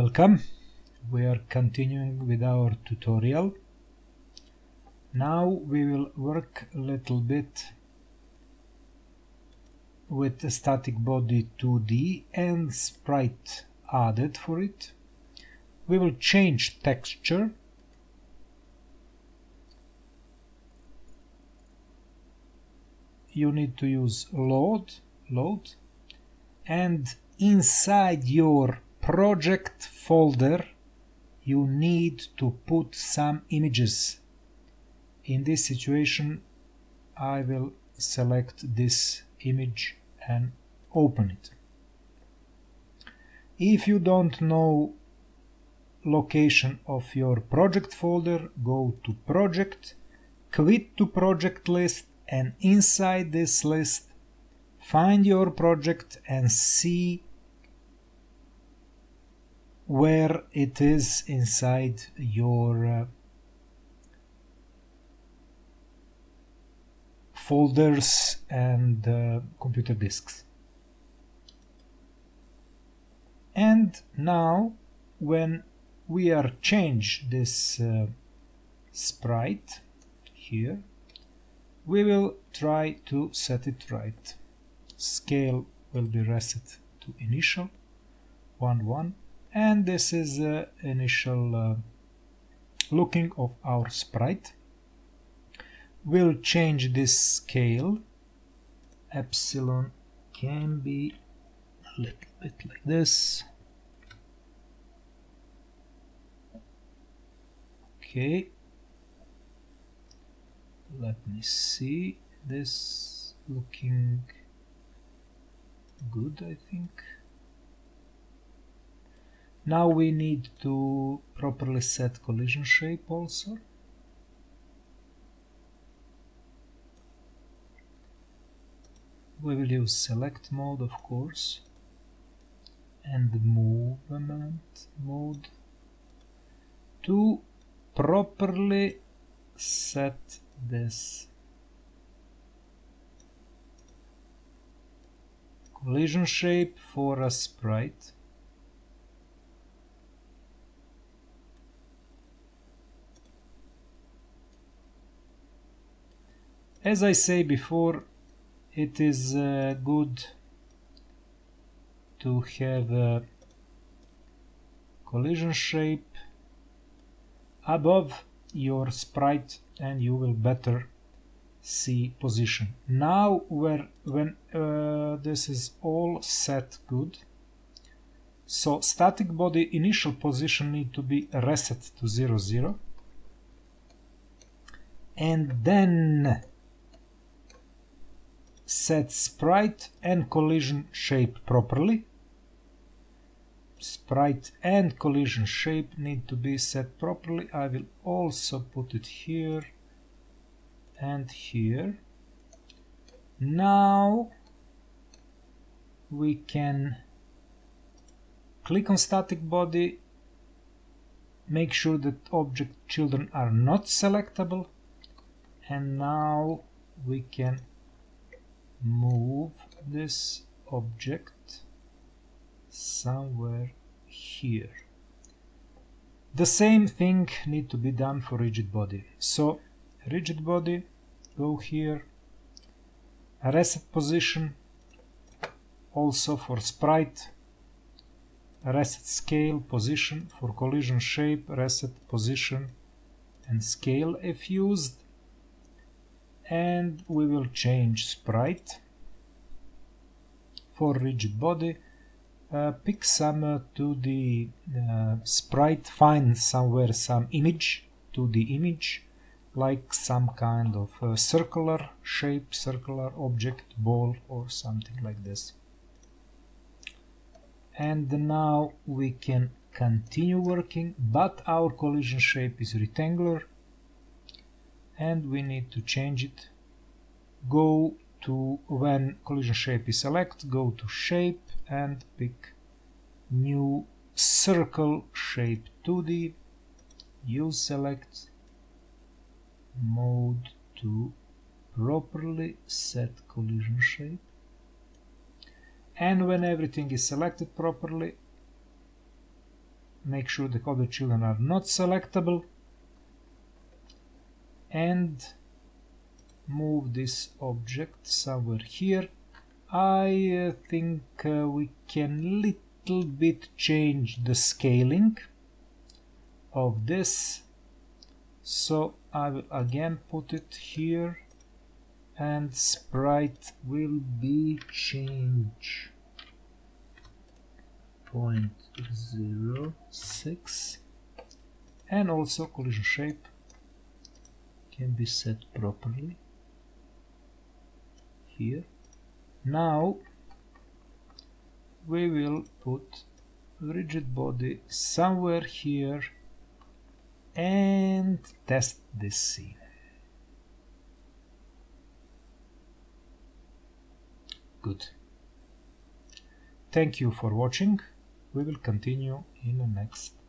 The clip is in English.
Welcome, we are continuing with our tutorial. Now we will work a little bit with a static body 2D and sprite added for it. We will change texture. You need to use load, and inside your project folder you need to put some images. In this situation I will select this image and open it. If you don't know location of your project folder, go to project, click to project list, and inside this list find your project and see where it is inside your folders and computer disks. And now when we are change this sprite here, we will try to set it right. Scale will be reset to initial 1:1, and this is the initial looking of our sprite. We'll change this scale. Epsilon can be a little bit like this. Okay, let me see, this looking good, I think. Now we need to properly set collision shape also. We will use select mode, of course, and movement mode to properly set this collision shape for a sprite. As I say before, it is good to have a collision shape above your sprite and you will better see position. Now when this is all set good, so static body initial position need to be reset to 0,0, and then set sprite and collision shape properly. Sprite and collision shape need to be set properly. I will also put it here and here. Now we can click on static body, make sure that object children are not selectable, and now we can move this object somewhere here. The same thing need to be done for rigid body. So rigid body, go here, reset position, also for sprite, reset scale position, for collision shape, reset position and scale if used, and we will change sprite. For rigid body, pick some 2D sprite, find somewhere some image, 2D image, like some kind of circular shape, circular object, ball or something like this. And now we can continue working, but our collision shape is rectangular and we need to change it. Go to, when collision shape is select, go to shape and pick new circle shape 2D, use select mode to properly set collision shape, and when everything is selected properly make sure the other children are not selectable, and move this object somewhere here. I think we can little bit change the scaling of this, so I will again put it here, and sprite will be change 0.06, and also collision shape can be set properly here. Now we will put rigid body somewhere here and test this scene. Good. Thank you for watching. We will continue in the next